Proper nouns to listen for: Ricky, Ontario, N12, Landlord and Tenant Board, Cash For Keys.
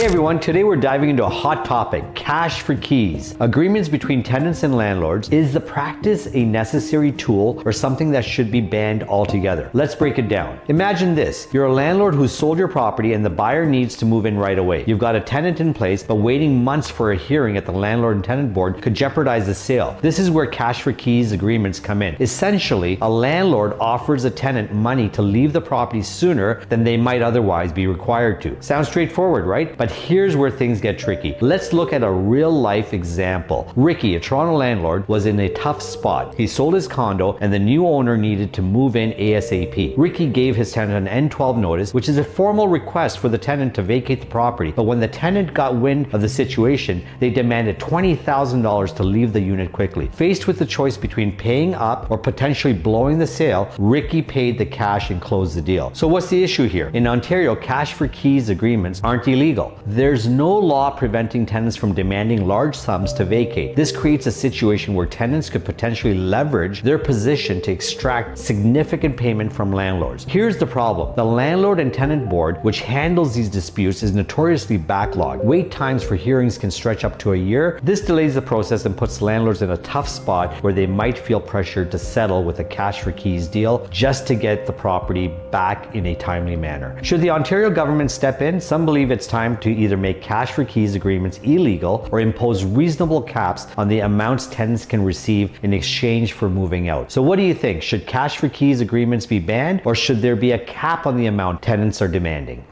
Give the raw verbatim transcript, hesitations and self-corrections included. Hey everyone, today we're diving into a hot topic, cash for keys. Agreements between tenants and landlords. Is the practice a necessary tool or something that should be banned altogether? Let's break it down. Imagine this, you're a landlord who sold your property and the buyer needs to move in right away. You've got a tenant in place, but waiting months for a hearing at the Landlord and Tenant Board could jeopardize the sale. This is where cash for keys agreements come in. Essentially, a landlord offers a tenant money to leave the property sooner than they might otherwise be required to. Sounds straightforward, right? But here's where things get tricky. Let's look at a real-life example. Ricky, a Toronto landlord, was in a tough spot. He sold his condo and the new owner needed to move in ASAP. Ricky gave his tenant an N twelve notice, which is a formal request for the tenant to vacate the property. But when the tenant got wind of the situation, they demanded twenty thousand dollars to leave the unit quickly. Faced with the choice between paying up or potentially blowing the sale, Ricky paid the cash and closed the deal. So what's the issue here? In Ontario, cash for keys agreements aren't illegal. There's no law preventing tenants from demanding large sums to vacate. This creates a situation where tenants could potentially leverage their position to extract significant payment from landlords. Here's the problem. The Landlord and Tenant Board, which handles these disputes, is notoriously backlogged. Wait times for hearings can stretch up to a year. This delays the process and puts landlords in a tough spot where they might feel pressured to settle with a cash for keys deal just to get the property back in a timely manner. Should the Ontario government step in? Some believe it's time to either make cash for keys agreements illegal or impose reasonable caps on the amounts tenants can receive in exchange for moving out. So what do you think? Should cash for keys agreements be banned, or should there be a cap on the amount tenants are demanding?